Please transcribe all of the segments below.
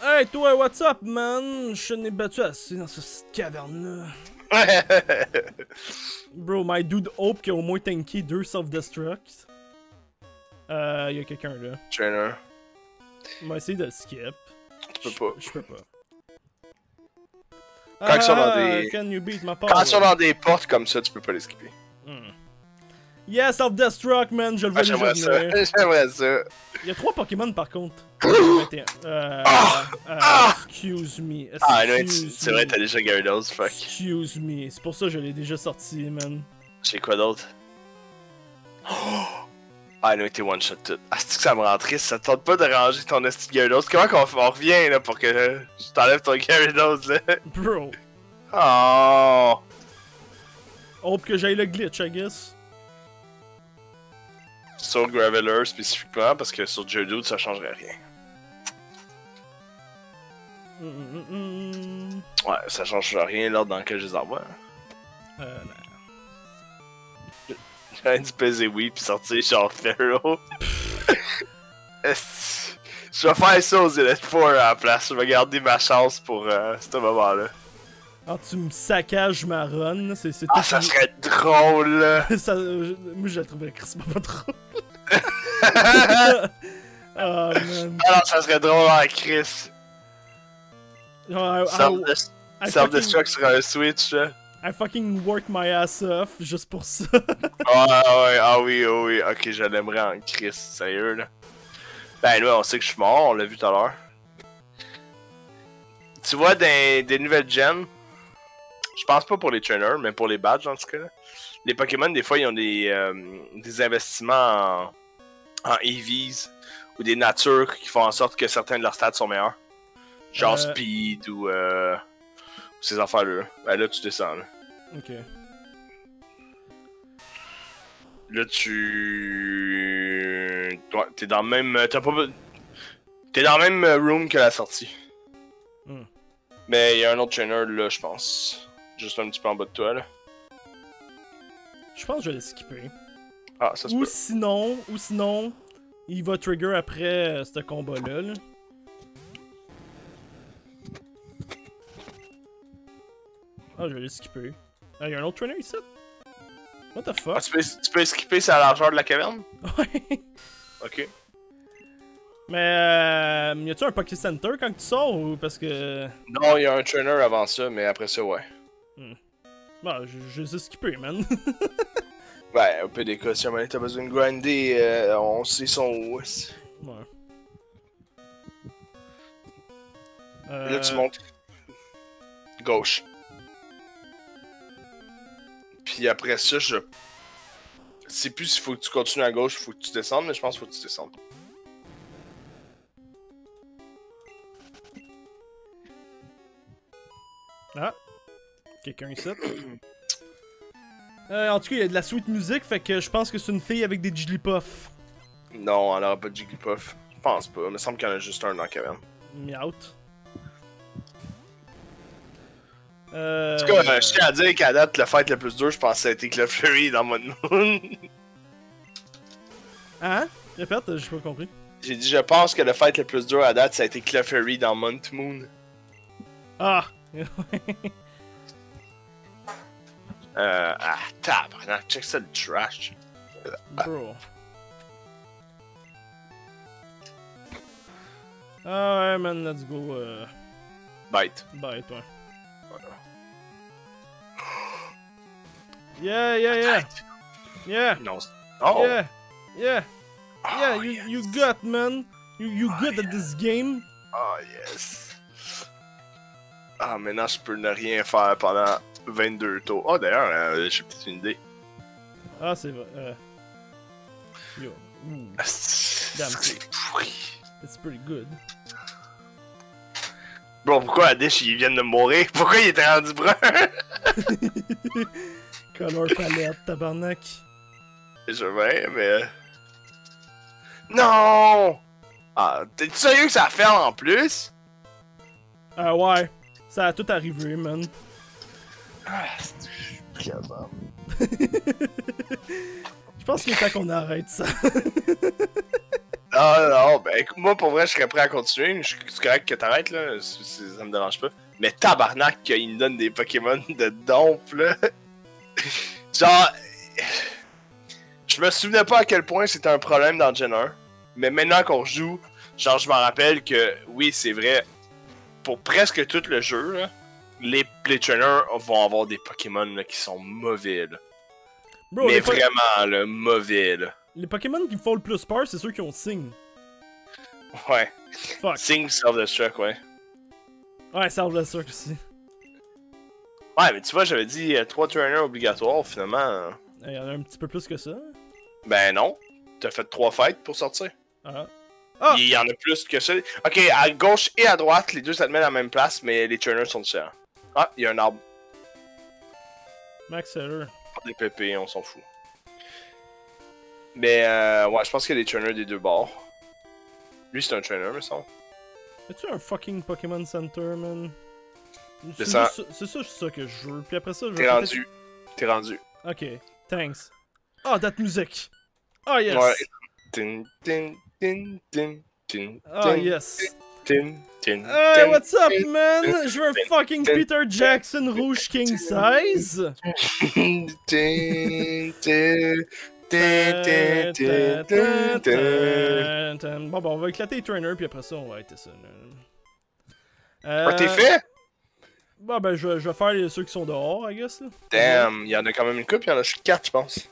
Hey toi, what's up man? Je n'ai battu assez dans cette caverne là. Bro, my dude hope qu'il a au moins tanké 2 self-destructs. Y'a quelqu'un là. Trainer. On va essayer de skip. Tu peux pas. Je peux pas. Quand ils sont dans des... Quand ils sont dans des portes comme ça, tu peux pas les skipper. Yeah, self-destruct, man, je le vois déjà venir. J'aimerais ça. Il y a 3 Pokémon par contre. Excuse me. Ah non, c'est vrai, t'as déjà Gyarados, fuck. Excuse me, c'est pour ça que je l'ai déjà sorti, man. J'ai quoi d'autre? Ah non, t'es one shot tout. Ah, c'est que ça me rend triste, ça te tente pas de ranger ton esti Gyarados. Comment qu'on revient là pour que je t'enlève ton Gyarados là? Bro. Oh. Hope que j'aille le glitch, I guess. Sur Graveler spécifiquement, parce que sur Geodude ça changerait rien. Ouais, ça change rien l'ordre dans lequel je les envoie. Non. J'aurais dû peser oui pis sortir genre Pharaoh. Je vais faire ça aux Elite Four à la place, je vais garder ma chance pour ce moment-là. Ah, tu me saccages ma run, c'est tout. Ah, ça serait drôle là. Moi, je la trouverais crissement pas drôle. Ah, man. Ah non, ça serait drôle en Chris. Self-destruct sur un Switch là. I fucking work my ass off juste pour ça. Ah oui. Ok, je l'aimerais en Chris, sérieux là. Ben ouais, on sait que je suis mort, on l'a vu tout à l'heure. Tu vois des nouvelles gens. Je pense pas pour les trainers, mais pour les badges en tout cas. Les Pokémon, des fois, ils ont des investissements en EVs ou des natures qui font en sorte que certains de leurs stats sont meilleurs. Genre Speed ou ces affaires-là. Ben là, tu descends. Là. Ok. Là, tu. Ouais, t'es dans le même. T'es dans le même room que la sortie. Mais y'a un autre trainer là, je pense. Juste un petit peu en bas de toi là. Je pense que je vais le skipper. Ah, ça se peut. Ou sinon, il va trigger après ce combat là. Ah, je vais le skipper. Ah, y'a un autre trainer ici? What the fuck? Ah, tu peux skipper sur la largeur de la caverne? Ouais. Ok. Mais y'a-tu un Poké Center quand tu sors ou parce que. Non, y'a un trainer avant ça, mais après ça, ouais. Bah, je sais skipper, man. Ouais, au pire des cas, si t'as besoin de grinder, on sait son où. Ouais. Là, tu montes. Gauche. Puis après ça, je. C'est plus s'il faut que tu continues à gauche, faut que tu descendes, mais je pense qu'il faut que tu descendes. Ah! Quelqu'un ici. En tout cas, il y a de la sweet musique, fait que je pense que c'est une fille avec des Jigglypuff. Non, elle aura pas de Jigglypuff. Je pense pas, il me semble qu'il y en a juste un dans la caverne. Miaout. En tout cas, je tiens à dire qu'à date, le fight le plus dur, je pense que ça a été Clefairy dans Mont Moon. Hein? Répète, j'ai pas compris. J'ai dit, je pense que le fight le plus dur à date, ça a été Clefairy dans Mont Moon. Ah! Ah, tabarnak, check ça le trash. Bro. Ah ouais, man, let's go. Bite, ouais. Yeah. No. Oh. Yeah, oh, you good, man. You good at this game. Oh, yes. Ah, maintenant je peux ne rien faire pendant 22 tours. Ah, oh, d'ailleurs, j'ai peut-être une idée. Ah, c'est vrai. Yo. C'est pourri. It's pretty good. Bon, pourquoi Adish, ils viennent de mourir? Pourquoi il était rendu brun? Color palette, tabarnak. Je vais, mais. Non! Ah, t'es-tu sérieux que ça ferme en plus? Ah, ouais. Ça a tout arrivé, man. Ah, c'est du... Je pense qu'il est temps qu'on arrête ça. Non, non, ben moi pour vrai, je serais prêt à continuer. C'est correct que t'arrêtes là, ça me dérange pas. Mais tabarnak, il me donne des Pokémon de dompe là. Genre, je me souvenais pas à quel point c'était un problème dans Gen 1. Mais maintenant qu'on joue, genre je m'en rappelle que oui, c'est vrai. Pour presque tout le jeu, là, les playtrainers vont avoir des Pokémon là, qui sont mauvais là. Bro, mais vraiment là, mauvais là. Les Pokémon qui me font le plus peur, c'est ceux qui ont Sing. Ouais. Fuck. Sing, self-destruct, ouais. Ouais, self-destruct aussi. Ouais, mais tu vois, j'avais dit 3 trainers obligatoires, finalement. Il y en a un petit peu plus que ça. Ben non. T'as fait 3 fights pour sortir. Ah. Ah. Il y en a plus que ça. Ok, à gauche et à droite, les deux ça te met à la même place, mais les trainers sont différents. Ah, il y a un arbre. Max Heller. Des pépés, on s'en fout. Mais ouais, je pense qu'il y a des trainers des deux bords. Lui, c'est un trainer, me semble. As-tu un fucking Pokémon Center, man? C'est ça. C'est ça que je veux. Puis après ça, je veux. T'es rendu. T'es rendu. Ok, thanks. Ah, oh, that music! Ah, oh, yes! Ouais. Tin, tin, tin, tin, tin. Ah, yes! Tin, tin, tin. Hey, what's up, man? Je veux un fucking Peter Jackson rouge king size! Tin, tin. Bon, on va éclater les trainers, puis après ça, on va arrêter ça. T'es fait? Bon, ben, je vais faire ceux qui sont dehors, I guess. Là. Damn, il y en a quand même une coupe, il y en a 4, je pense.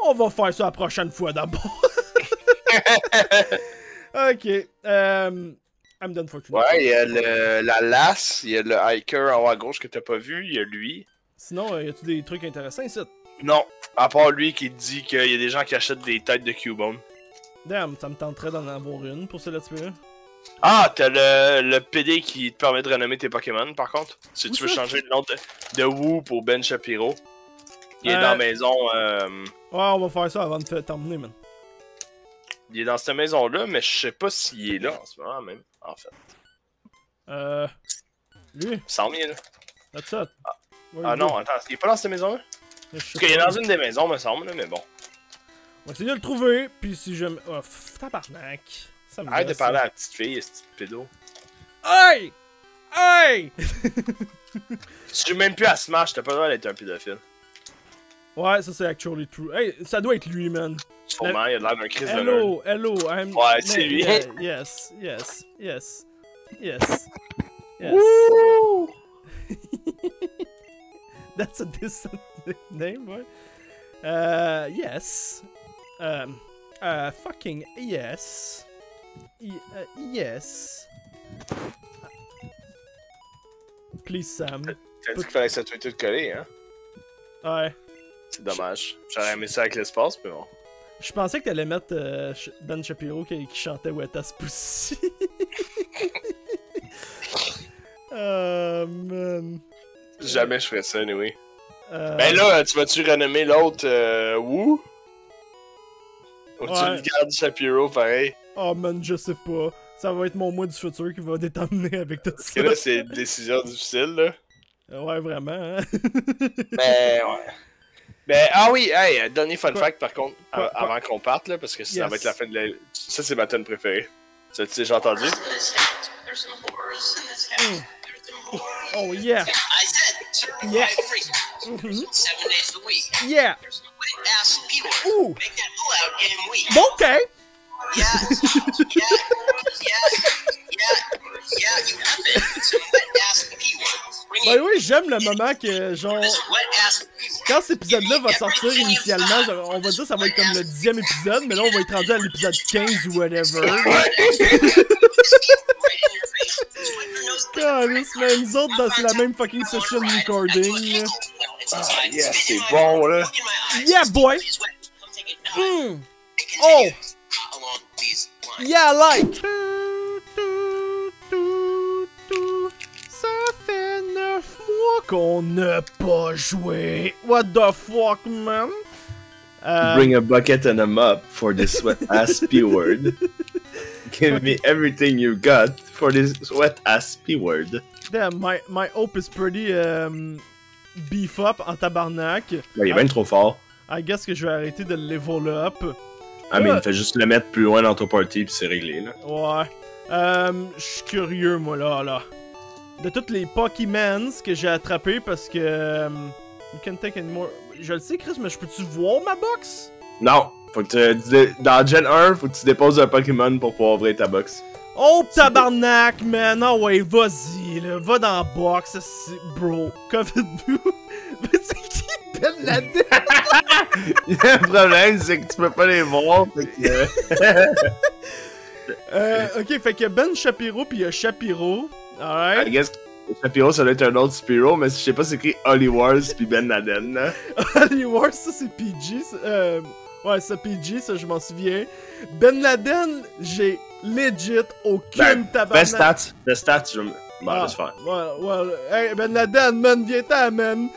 On va faire ça la prochaine fois d'abord. Ok. I'm done for today. Ouais, il y a la lasse, il y a le hiker en haut à gauche que t'as pas vu, il y a lui. Sinon, y a-tu des trucs intéressants ici? Non, à part lui qui dit qu'il y a des gens qui achètent des têtes de Cubone. Damn, ça me tenterait d'en avoir une pour ce let's play. Ah, t'as le PD qui te permet de renommer tes Pokémon par contre. Si tu veux changer le nom de Woo pour Ben Shapiro. Il est dans la maison. Ouais, on va faire ça avant de t'emmener, man. Il est dans cette maison là, mais je sais pas s'il est là en ce moment même, en fait. Lui? 100 000 là. That's it. Ah, ah non, attends, il est pas dans cette maison là? Parce qu'il est dans une des maisons, me semble, mais bon. On va essayer de le trouver, puis si je... Oh, tabarnak. Arrête de parler à la petite fille, ce petit pédo. Hey! Hey! Je suis même plus à Smash, t'as pas le droit d'être un pédophile. Ouais, ça c'est actually true. Hey, ça doit être lui, man. Sûrement, il a l'air d'un Chris de Hello, hello, I'm... Ouais, c'est lui. Yes, yes, yes, yes, yes. Wouh! That's a decent name, right? Yes. Fucking yes. Yes. Please, Sam. T'as dit qu'il fallait que ça soit tout collé, hein? Ouais. C'est dommage. J'aurais aimé ça avec l'espace, mais bon. Je pensais que t'allais mettre Ben Shapiro qui chantait Wet Ass Pussy. Oh, man. Jamais je ferais ça, anyway. Ben là, tu vas-tu renommer l'autre Woo? Ou tu le gardes Shapiro, pareil? Oh man, je sais pas. Ça va être mon moi du futur qui va déterminer avec tout ça. Parce que là, c'est une décision difficile, là. Ouais, vraiment, hein? Ben, ouais. Ben, ah oui, hey, dernier fun fact, par contre, avant qu'on parte, là, parce que ça va être la fin de la... Ça, c'est ma tonne préférée. Ça, tu sais, j'ai entendu? Oh, yeah! Yeah. Yeah. Ooh. Okay. Bah oui, j'aime le moment que genre quand cet épisode-là va sortir initialement, on va dire ça va être comme le 10e épisode, mais là on va être rendu à l'épisode 15 ou whatever. Ah, nous autres, c'est la même fucking session recording. Ah, yeah, c'est bon, là. Yeah, boy! Mm. Oh! Yeah, like! Ça fait 9 mois qu'on n'a pas joué. What the fuck, man? Bring a bucket and a mop for this wet ass p-word. Give me everything you got for this wet ass p-word. Damn, my hope is pretty beef up en tabarnak. Là, il est même trop fort. I guess que je vais arrêter de le level up. Ah, mais il fait juste le mettre plus loin dans ton party pis c'est réglé, là. Ouais. Je suis curieux, moi, là. De toutes les Pokémons que j'ai attrapés parce que... you can take anymore... Je le sais, Chris, mais je peux-tu voir ma box? Non. Faut que tu... Dans Gen 1, faut que tu déposes un Pokémon pour pouvoir ouvrir ta box. Oh, tabarnak, man! Ah ouais, vas-y, là. Va dans la box, c'est... Bro. Covid Blue. Mais c'est qui pèle là-dedans? Le problème, c'est que tu peux pas les voir, fait que... ok, fait qu'il y a Ben Shapiro, pis il y a Shapiro. Alright. I guess Shapiro, ça doit être un autre Spiro, mais je sais pas, c'est écrit Holly Wars pis Ben Laden, là. Holly Wars, ça c'est PG, ouais, ça PG, ça je m'en souviens. Ben Laden, j'ai legit aucune tabarnak. Fais stats, je me... Bon, laisse faire. Ouais, hey, Ben Laden, man, viens-t'en, man.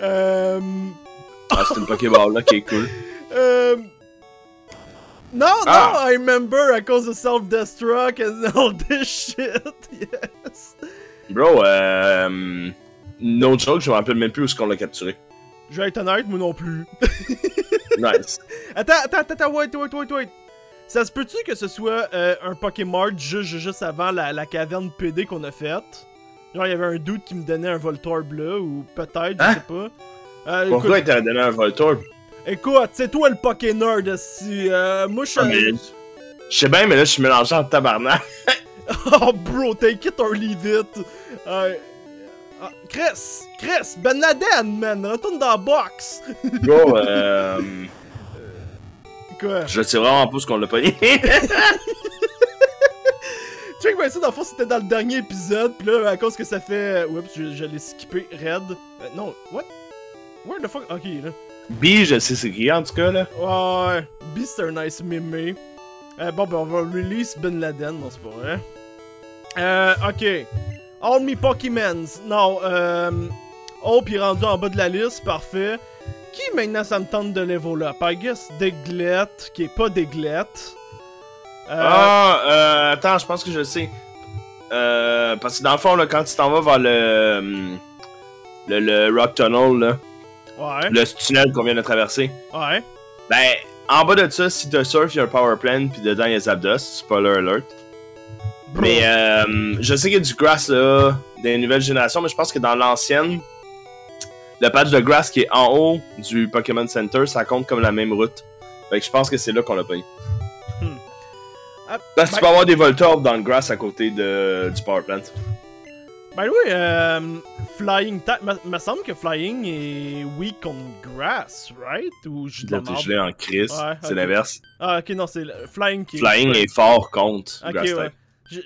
Ah, c'est une Pokéball là qui est cool. Non, I remember à cause de self-destruct and all this shit, yes. Bro, no joke, je me rappelle même plus où est-ce qu'on l'a capturé. Je vais être honnête, moi non plus. Nice. Attends, wait. Ça se peut-tu que ce soit un Pokémon juste avant la caverne PD qu'on a faite? Genre, il y avait un dude qui me donnait un Voltorb là, ou peut-être, je sais pas. Pourquoi il t'a donné un Voltorb? Écoute, c'est toi le Poké Nerd, si. Moi je suis. Je sais bien, mais là je suis mélangé en tabarnak. Oh bro, take it or leave it. Chris, Ben Laden, man, retourne dans la box. Bro, quoi? Je sais vraiment pas ce qu'on l'a pogné. Tu sais que ça, dans le fond, c'était dans le dernier épisode, pis là, à cause que ça fait. Oups, je l'ai skippé, raid. Non, what? Where the fuck? Ok, là. B, je sais c'est qui en tout cas, là. Ouais, B, c'est un nice mémé. Bon, ben, on va release Ben Laden, non, c'est pas vrai. Ok. All me Pokémons. Non, Oh, pis rendu en bas de la liste, parfait. Qui maintenant ça me tente de level up? I guess Deglette, qui est pas Deglette. Attends, je pense que je le sais. Parce que dans le fond, là, quand tu t'en vas vers le Rock Tunnel, là. Ouais. Le tunnel qu'on vient de traverser. Ouais. Ben, en bas de ça, si tu surfes, il y a un power plant, pis dedans, il y a Zapdos. Spoiler alert. Bro. Mais, je sais qu'il y a du grass, là, des nouvelles générations, mais je pense que dans l'ancienne, le patch de grass qui est en haut du Pokémon Center, ça compte comme la même route. Fait que je pense que c'est là qu'on l'a payé. Parce que tu peux avoir des Voltorbs dans le grass à côté du power plant. Ben oui, Flying type. Me semble que Flying est weak on grass, right? Ou je l'ai gelé en crisse, ouais, c'est l'inverse. Ah, ok, non, c'est Flying qui est. Flying est fort contre grass type.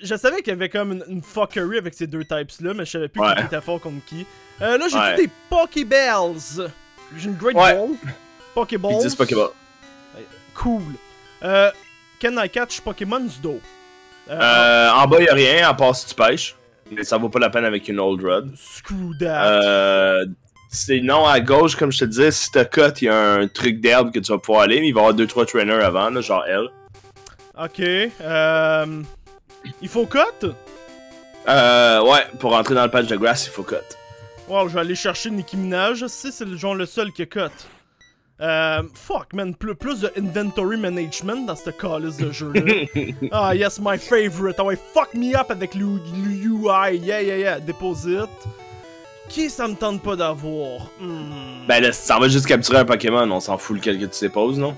Je savais qu'il y avait comme une fuckery avec ces deux types-là, mais je savais plus qui était fort contre qui. Là, j'ai dit des Pokéballs. J'ai une Great Ball. Pokéballs. 10 Pokéballs. Cool. Can I catch Pokémon du dos? En bas, y'a rien, à part si tu pêches. Mais ça vaut pas la peine avec une Old Rod. Screw that. Sinon, à gauche, comme je te disais, si t'as cut, y'a un truc d'herbe que tu vas pouvoir aller, mais il va y avoir 2-3 trainers avant, là, genre elle. Ok. Il faut cut? Ouais, pour rentrer dans le patch de grass, il faut cut. Wow, je vais aller chercher Nicki Minaj, si c'est le genre le seul qui a cut. Fuck, man, plus de inventory management dans ce calice de jeu-là. Ah, yes, my favorite. Ah ouais, fuck me up avec le UI. Yeah. Deposit. Qui ça me tente pas d'avoir? Ben là, ça va juste capturer un Pokémon. On s'en fout lequel que tu déposes, non?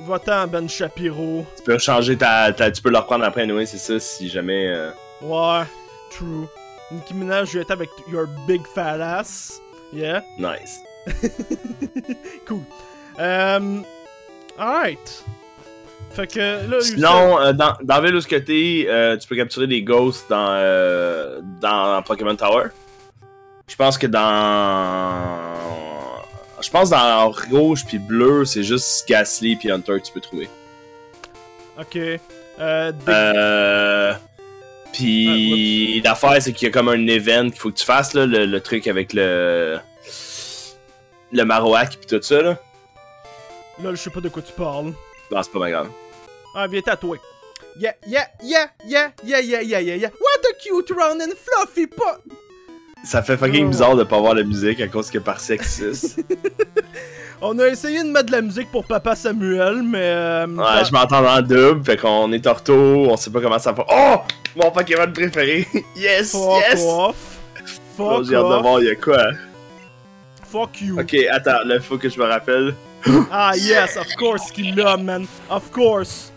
Va-t'en, Ben Shapiro. Tu peux changer tu peux le reprendre après, anyway, c'est ça, si jamais... Ouais, true. Nicki Minaj, je vais être avec your big fat ass. Yeah. Nice. Cool. Alright. Fait que là. Sinon, dans la ville où t'es, tu peux capturer des ghosts dans Pokémon Tower. Je pense que dans rouge puis bleu, c'est juste Gastly puis Hunter que tu peux trouver. Ok. Puis l'affaire, c'est qu'il y a comme un event qu'il faut que tu fasses là, le truc avec le Marowak pis tout ça, là. Là, je sais pas de quoi tu parles. Non, c'est pas bien grave. Ah, viens tatouer. Yeah. What a cute round and fluffy pot. Ça fait fucking bizarre de pas avoir la musique à cause que par sexiste. On a essayé de mettre de la musique pour Papa Samuel, mais... ouais, je m'entends en double, fait qu'on est torto, on sait pas comment ça va... Oh! Mon Pokémon préféré! Yes! Fuck yes! Off. Fuck off! J'ai hâte de voir, y'a quoi? Fuck you! Ok, attends, là, faut que je me rappelle. Ah yes, of course qu'il l'a, man! Of course!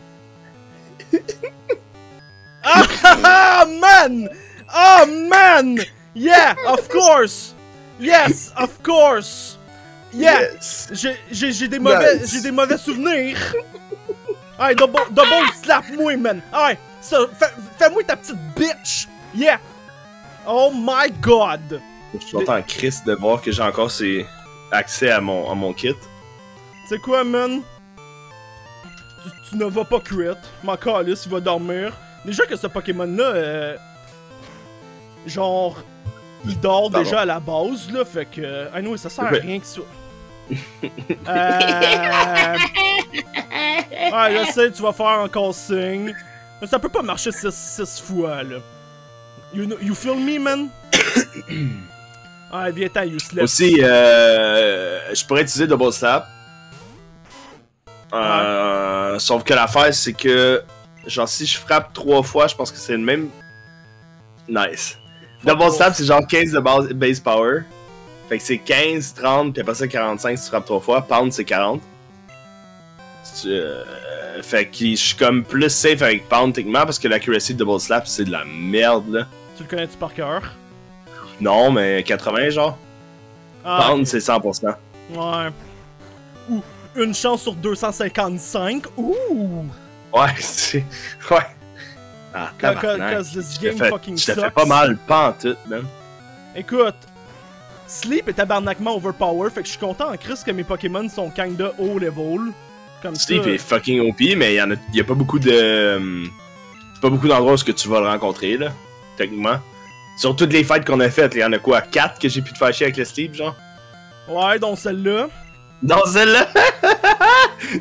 Ah man! Oh man! Yeah, of course! Yes, of course! Yeah! Yes. J'ai des mauvais souvenirs! Hey, double slap moi, man! Hey! Fais-moi ta petite bitch! Yeah! Oh my god! Je suis content en crisse de voir que j'ai encore accès à mon kit. Tu sais quoi, man? Tu ne vas pas crit. Mon calice, il va dormir. Déjà que ce Pokémon-là, genre... Il dort déjà à la base, là, fait que... Ah non, ça sert à rien que ça. Ouais, je sais, tu vas faire un consigne. Mais ça peut pas marcher 6 fois, là. You feel me, man? Ah, viens-t'en, you slap. Aussi, je pourrais utiliser double slap. Sauf que l'affaire, c'est que... Genre, si je frappe 3 fois, je pense que c'est le même... Nice. Double slap, c'est genre 15 de base power. Fait que c'est 15, 30, puis après ça 45 si tu frappes 3 fois. Pound, c'est 40. Fait que je suis comme plus safe avec Pound techniquement parce que l'accuracy de double slap, c'est de la merde, là. Tu le connais-tu par cœur? Non, mais 80, genre. Ah, Pound, c'est 100%. Ouais. Ou une chance sur 255. Ouh! Ouais, c'est... Ouais. Ah, je te fais pas mal pantoute, man. Écoute, Sleep est tabarnakement overpower, fait que je suis content en Christ que mes Pokémon sont kinda haut level. Comme Sleep est fucking OP, mais y a pas beaucoup de... Pas beaucoup d'endroits où tu vas le rencontrer, là, techniquement. Sur toutes les fights qu'on a faites, il y en a quoi, 4 que j'ai pu te faire chier avec le Sleep, genre? Ouais, dont celle-là. Dans celle-là?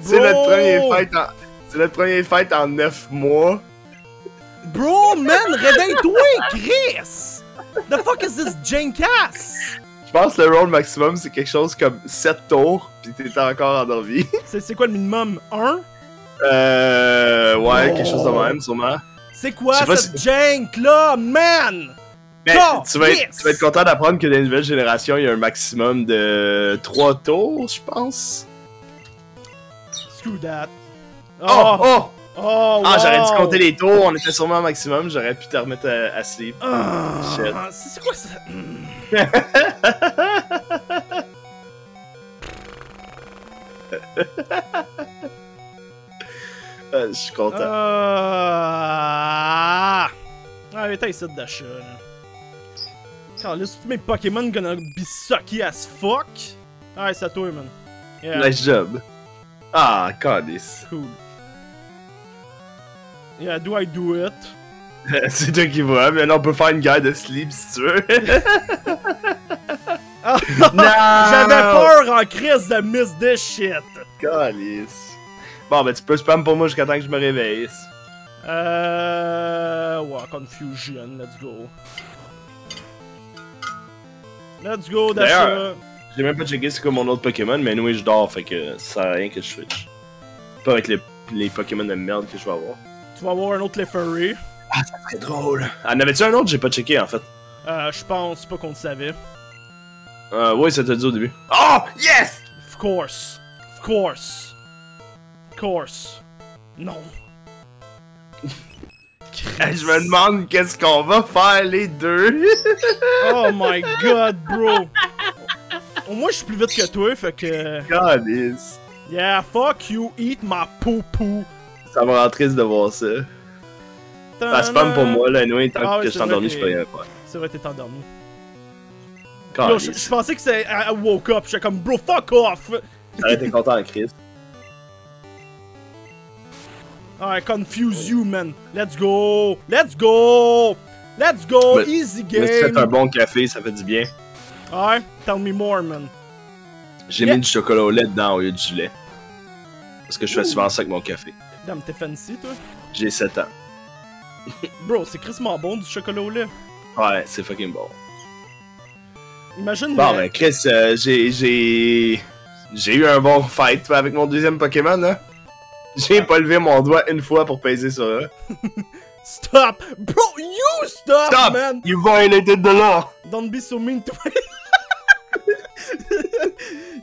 C'est notre premier fight en 9 mois. Bro, man, réveille-toi, Chris! The fuck is this Jenkass? Je pense que le roll maximum, c'est quelque chose comme 7 tours, pis t'es encore endormi. C'est quoi le minimum? 1? Ouais, quelque chose de même, sûrement. C'est quoi cette Jenk-là, man? Mais tu vas être content d'apprendre que dans les nouvelles générations, il y a un maximum de 3 tours, je pense. Screw that. Oh! Oh, wow. Ah, j'aurais dû compter les tours, on était sûrement au maximum, j'aurais pu te remettre à sleep. Oh, shit. C'est quoi ça? Je suis content. Ah, mais t'as essayé de d'achat, là. Car là, tous mes Pokémon gonna be sucky as fuck. Ah, c'est à toi, man. Yeah. Nice job. Ah, calice. Cool. Yeah, do I do it? C'est toi qui vois, mais là on peut faire une guerre de sleep si tu veux. Oh, j'avais peur en crise de miss this shit. Calice. Bon, ben tu peux spam pour moi jusqu'à temps que je me réveille. Ouais, confusion, let's go. Let's go, Dasha. J'ai même pas checké c'est quoi mon autre Pokémon, mais anyway, je dors, fait que ça sert à rien que je switch. Pas avec les Pokémon de merde que je vais avoir. Tu vas avoir un autre Clefairy. Ah, ça serait drôle. En avais-tu un autre? J'ai pas checké en fait. Je pense pas qu'on le savait. Oui, ça t'a dit au début. Oh, yes! Of course. Of course. Of course. Non. Je me demande qu'est-ce qu'on va faire les deux. Oh my god, bro. Au moins, je suis plus vite que toi, fait que. Calice. Yeah, fuck you, eat my poo-poo. Ça me rend triste de voir ça. Ça spam pour moi, là, anyway, tant que je suis endormi, je peux rien faire. C'est vrai, t'es endormi. Je pensais que c'est woke up, j'étais comme bro, fuck off! J'aurais été content, Chris. Ah, confuse you, man. Let's go! Let's go! Let's go! Easy game! Mais tu fais un bon café, ça fait du bien. Ah, tell me more, man. J'ai mis du chocolat au lait dedans au lieu du lait. Parce que je fais souvent ça avec mon café. Damn, t'es fancy, toi? J'ai 7 ans. Bro, c'est crissement bon du chocolat au lait. Ouais, c'est fucking bon. Imagine. Bon, ben, Chris, j'ai eu un bon fight avec mon deuxième Pokémon, hein. J'ai pas levé mon doigt une fois pour peser sur eux. Stop! Bro, you stop, stop, man! You violated the law! Don't be so mean to me!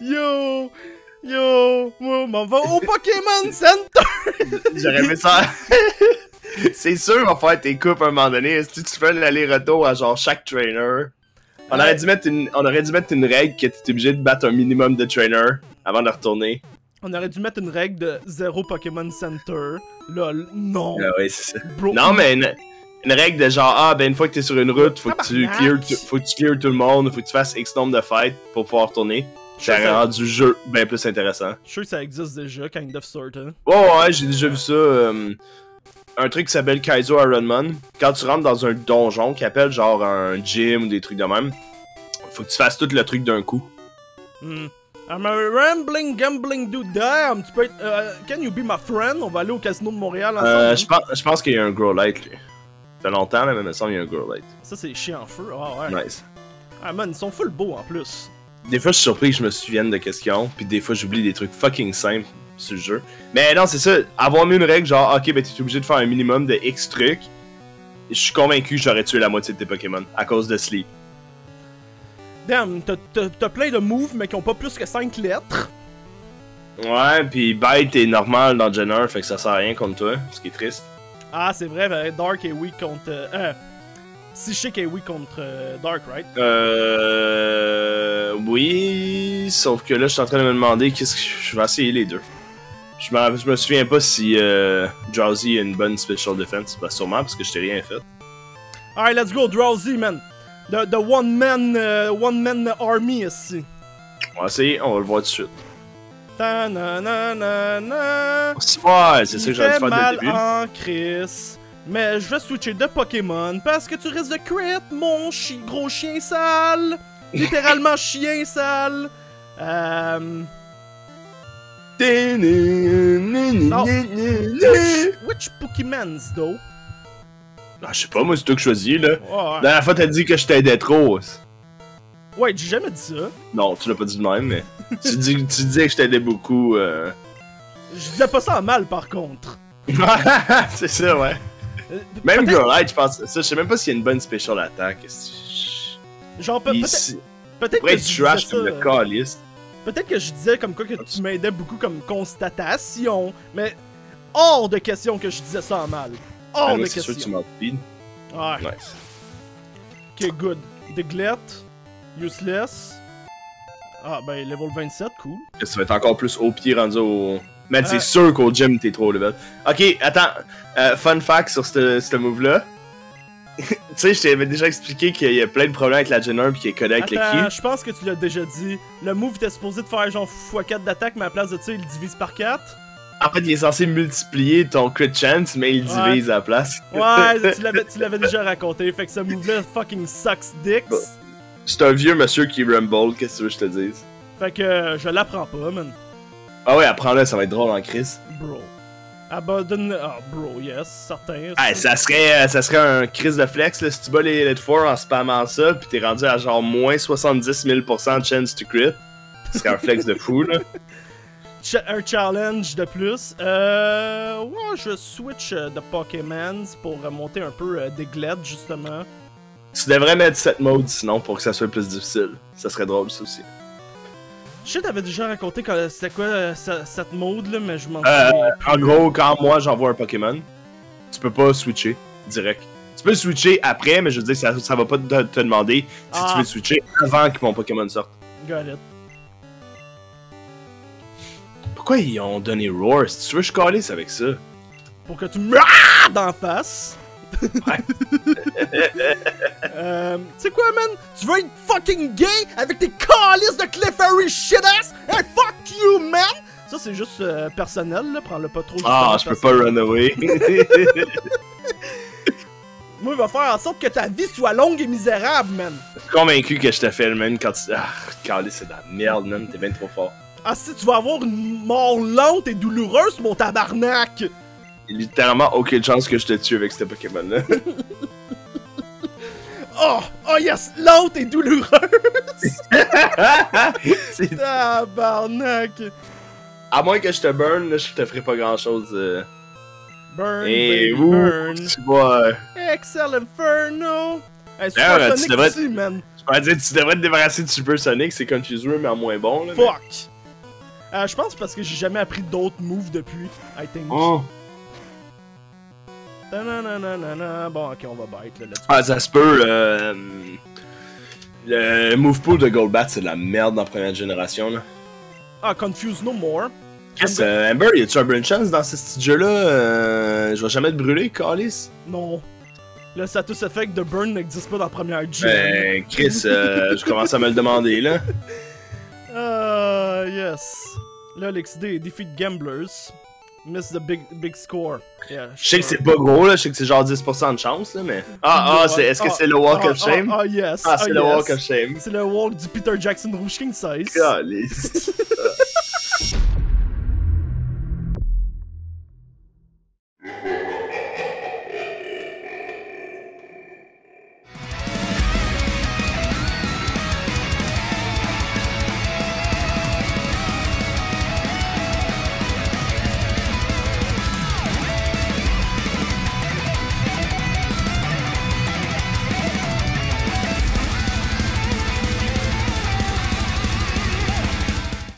Yo! Yo! Moi, m'en va au Pokémon Center! J'aurais aimé ça. C'est sûr, on va faire tes coupes à un moment donné. Si tu fais l'aller-retour à genre chaque trainer, on, ouais, aurait dû mettre une, on aurait dû mettre une règle que t'es obligé de battre un minimum de trainer avant de retourner. On aurait dû mettre une règle de 0 Pokémon Center. Lol, non. Ah oui, c'est ça. Bro, non, mais une règle de genre, ah, ben une fois que t'es sur une route, faut que tu clear tout le monde, faut que tu fasses X nombre de fights pour pouvoir retourner. Ça rend du jeu bien plus intéressant. Je suis sûr que ça existe déjà, kind of sort, hein. Oh, ouais, j'ai déjà vu ça. Un truc qui s'appelle Kaizo Ironman. Quand tu rentres dans un donjon qui appelle genre un gym ou des trucs de même, faut que tu fasses tout le truc d'un coup. Hmm. I'm a rambling, gambling dude there. Tu peux être, can you be my friend? On va aller au casino de Montréal ensemble. Je pense qu'il y a un Growlite, lui. Ça fait longtemps, mais il me semble qu'il y a un Growlite. Ça, c'est chiant en feu. Ah, oh, ouais. Nice. Ah, man, ils sont full beaux en plus. Des fois, je suis surpris que je me souvienne de questions, puis des fois, j'oublie des trucs fucking simples sur le jeu. Mais non, c'est ça. Avoir mis une règle, genre, ok, ben t'es obligé de faire un minimum de X trucs. Je suis convaincu que j'aurais tué la moitié de tes Pokémon à cause de Sleep. Damn, t'as plein de moves, mais qui ont pas plus que 5 lettres. Ouais, pis Bite est normal dans Jenner, fait que ça sert à rien contre toi, ce qui est triste. Ah, c'est vrai, ben Dark est weak contre... Psychic est weak contre Dark, right? Oui, sauf que là, je suis en train de me demander qu'est-ce que je vais essayer les deux. Je me souviens pas si Drowsy a une bonne special defense, bah sûrement, parce que je t'ai rien fait. Alright, let's go, Drowsy, man! The one man army ici. On va essayer, on va le voir tout de suite. Ta na na na na. Ouais, c'est ça que j'allais faire dès le début. En Chris. Mais je vais switcher de Pokémon parce que tu risques de crit mon gros chien sale. Littéralement chien sale. Non. Which Pokémons though? Ah, je sais pas, moi c'est toi que je choisis là. Oh, ouais. Dernière fois t'as dit que je t'aidais trop. Ouais, j'ai jamais dit ça. Non, tu l'as pas dit de même, mais tu disais que je t'aidais beaucoup. Je disais pas ça en mal par contre. C'est ça, ouais. Même Growlite, je pense. Je sais même pas s'il y a une bonne special attaque. Genre peut-être que je trash comme le calliste. Peut-être que je disais comme quoi que tu m'aidais beaucoup comme constatation, mais hors de question que je disais ça en mal. Oh, mais c'est sûr que tu m'en feed. Ouais. Nice. Ok, good. Deglette. Useless. Ah, ben, level 27, cool. Ça va être encore plus au pied rendu au. Mais c'est sûr qu'au gym, t'es trop level. Ok, attends. Fun fact sur ce move-là. Tu sais, je t'avais déjà expliqué qu'il y a plein de problèmes avec la Jenner pis qu'il est codé avec le ki. Je pense que tu l'as déjà dit. Le move était supposé de faire genre x4 d'attaque, mais à la place de ça, il le divise par 4. En fait, il est censé multiplier ton crit chance, mais il divise à la place. Ouais, tu l'avais déjà raconté, fait que ce move-là fucking sucks dicks. C'est un vieux monsieur qui rumble, qu'est-ce que tu veux que je te dise? Fait que je l'apprends pas, man. Ah ouais, apprends-le, ça va être drôle en crise. Bro. Abandonne... Ah, bro, yes, certain. Ah, ça serait un crise de flex, là, si tu bats les Elite Four en spammant ça, pis t'es rendu à genre moins 70 000% de chance to crit. Ce serait un flex de fou, là. Un challenge de plus. Ouais, je switch de Pokémon pour remonter un peu Deglette, justement. Tu devrais mettre cette mode sinon pour que ça soit plus difficile. Ça serait drôle, ça aussi. Je sais, t'avais déjà raconté c'était quoi cette mode là, mais je m'en souviens. En gros, quand moi j'envoie un Pokémon, tu peux pas switcher direct. Tu peux switcher après, mais je veux dire, ça va pas te demander si tu veux switcher avant que mon Pokémon sorte. Got it. Pourquoi ils ont donné Roar? Si tu veux, je calisse avec ça. Pour que tu me d'en face. Ouais. Tu sais quoi, man? Tu veux être fucking gay avec tes calices de Clefairy shit ass? Hey, fuck you, man! Ça, c'est juste personnel, là. Prends-le pas trop. Ah, je peux pas run away. Moi, il va faire en sorte que ta vie soit longue et misérable, man. Je suis convaincu que je te fais le même quand tu. Ah, calice, c'est de la merde, man. T'es bien trop fort. Ah si, tu vas avoir une mort lente et douloureuse, mon tabarnak! Il y a littéralement aucune chance que je te tue avec ce Pokémon-là. Oh! Oh yes! L'autre est douloureuse! C'est tabarnak! À moins que je te burn, là, je te ferai pas grand chose. Burn, hey, baby, burn! Tu vois... Excel Inferno! Hey, Super Sonic aussi, man! Je vais dire, tu devrais te débarrasser de Super Sonic, c'est confuseux, mais en moins bon, là. Fuck! Mais... je pense parce que j'ai jamais appris d'autres moves depuis, I think. Oh! Bon, ok, on va bite, là. Ah, ça se peut, le move pool de Goldbat, c'est de la merde dans la première génération, là. Ah, Confuse No More. Qu'est-ce Amber, y'a-tu un Burn Chance dans ce petit jeu-là? Je vais jamais te brûler, Calis. Non. Le status effect de Burn n'existe pas dans la première jeu. Ben, Chris, je commence à me le demander, là. Yes. Là, l'XD defeat Gamblers. Miss the big score. Yeah, je sais que c'est pas gros, là. Je sais que c'est genre 10% de chance, là, mais... Ah, ah, est-ce que c'est le Walk of Shame? Ah, yes. Ah, c'est le Walk of Shame. C'est le Walk du Peter Jackson Rouge King 16.